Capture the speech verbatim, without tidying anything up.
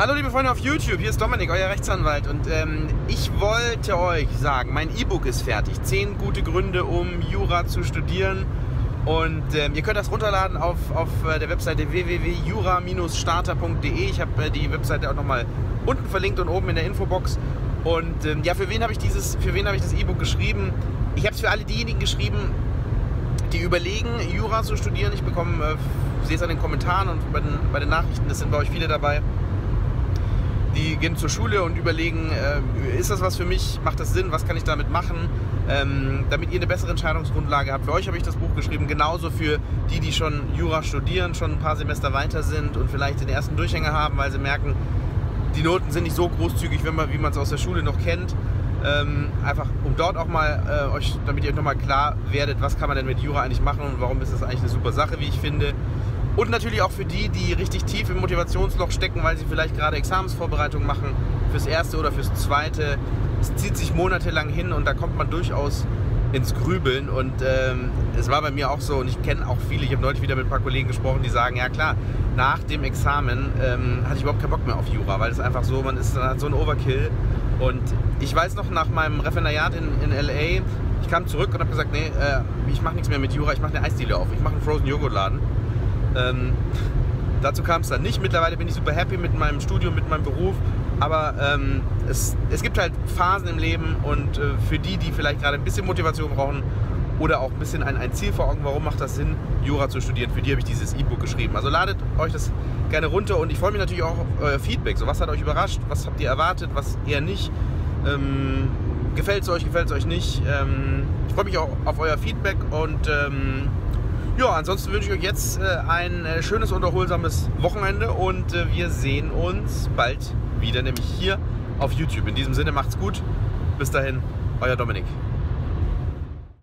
Hallo liebe Freunde auf YouTube, hier ist Dominik, euer Rechtsanwalt, und ähm, ich wollte euch sagen, mein E-Book ist fertig, zehn gute Gründe, um Jura zu studieren, und ähm, ihr könnt das runterladen auf, auf der Webseite w w w punkt jura starter punkt de. Ich habe äh, die Webseite auch nochmal unten verlinkt und oben in der Infobox. Und ähm, ja, für wen habe ich dieses, für wen habe ich das E-Book geschrieben? Ich habe es für alle diejenigen geschrieben, die überlegen, Jura zu studieren. Ich bekomme, äh, sehe es an den Kommentaren und bei den, bei den Nachrichten, das sind bei euch viele dabei. Die gehen zur Schule und überlegen, äh, ist das was für mich, macht das Sinn, was kann ich damit machen, ähm, damit ihr eine bessere Entscheidungsgrundlage habt. Für euch habe ich das Buch geschrieben, genauso für die, die schon Jura studieren, schon ein paar Semester weiter sind und vielleicht den ersten Durchhänger haben, weil sie merken, die Noten sind nicht so großzügig, wenn man, wie man es aus der Schule noch kennt. Ähm, einfach, um dort auch mal, äh, euch, damit ihr euch nochmal klar werdet, was kann man denn mit Jura eigentlich machen und warum ist das eigentlich eine super Sache, wie ich finde. Und natürlich auch für die, die richtig tief im Motivationsloch stecken, weil sie vielleicht gerade Examensvorbereitung machen, fürs Erste oder fürs Zweite. Es zieht sich monatelang hin und da kommt man durchaus ins Grübeln. Und ähm, es war bei mir auch so, und ich kenne auch viele, ich habe neulich wieder mit ein paar Kollegen gesprochen, die sagen, ja klar, nach dem Examen ähm, hatte ich überhaupt keinen Bock mehr auf Jura, weil es einfach so, man ist dann halt so ein Overkill. Und ich weiß noch, nach meinem Referendariat in, in L A, ich kam zurück und habe gesagt, nee, äh, ich mache nichts mehr mit Jura, ich mache eine Eisdiele auf, ich mache einen Frozen-Joghurt-Laden. Ähm, dazu kam es dann nicht. Mittlerweile bin ich super happy mit meinem Studium, mit meinem Beruf, aber ähm, es, es gibt halt Phasen im Leben, und äh, für die, die vielleicht gerade ein bisschen Motivation brauchen oder auch ein bisschen ein, ein Ziel vor Augen, warum macht das Sinn, Jura zu studieren, für die habe ich dieses E-Book geschrieben. Also ladet euch das gerne runter, und ich freue mich natürlich auch auf euer Feedback. So, was hat euch überrascht, was habt ihr erwartet, was eher nicht, ähm, gefällt es euch, gefällt es euch nicht. Ähm, ich freue mich auch auf euer Feedback, und ähm, ja, ansonsten wünsche ich euch jetzt äh, ein äh, schönes und erholsames Wochenende, und äh, wir sehen uns bald wieder, nämlich hier auf YouTube. In diesem Sinne, macht's gut. Bis dahin, euer Dominik.